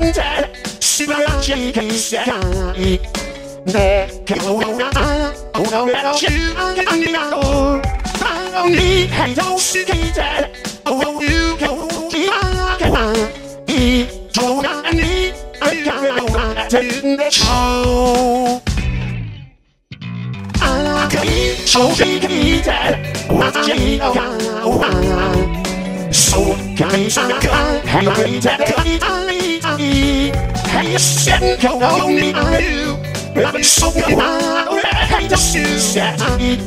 でしばらく検査会で今日なら俺らの終盤になろうなのに変動してきておうゆうけを開けないと何に愛から生まれてるんでしょう赤い正直見て私の顔はそう解散が離れて帰りたいたい変遷挙動にあるラビソンが俺へと修正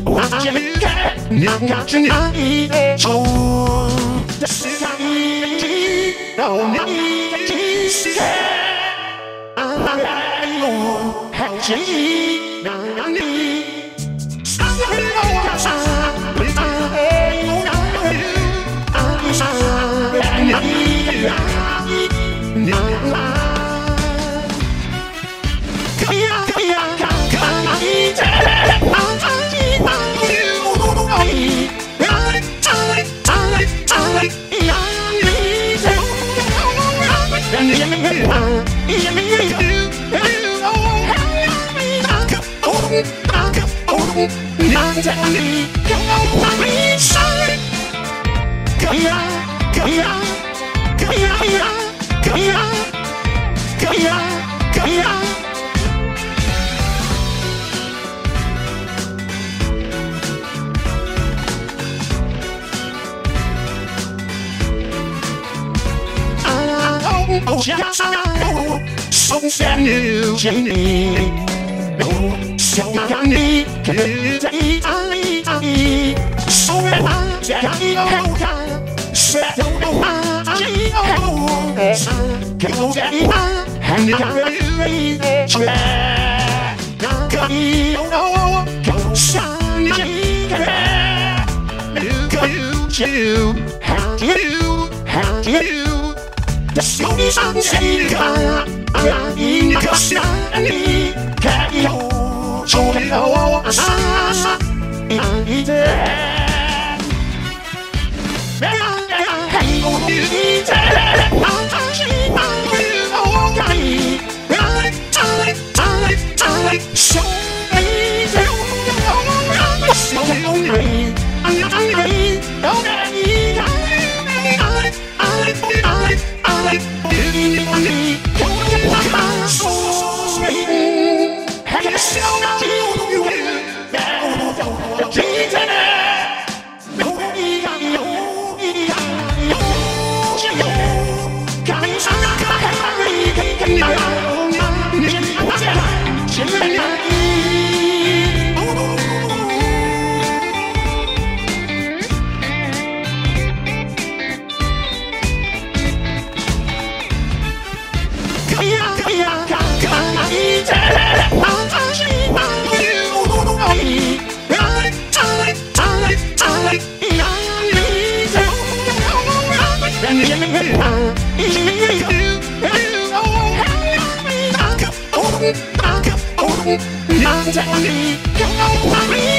私向け長くないでしょうですが一度に気してあれを変身なのにさあお母さんOh, just now, something new to me. Oh, so I need to get it. So I take it all. Set on the way. Go get it. And you read it. Go you know. Go sign it. Go you. How do you? How do you?The stories on the sea are in the sea. Carry on, so they know us. I'm in there. There are people who need to let out of the way. Time, so easy. I'm so lonely. I'm not lonely. Don't let me go.I'm telling you, don't worry.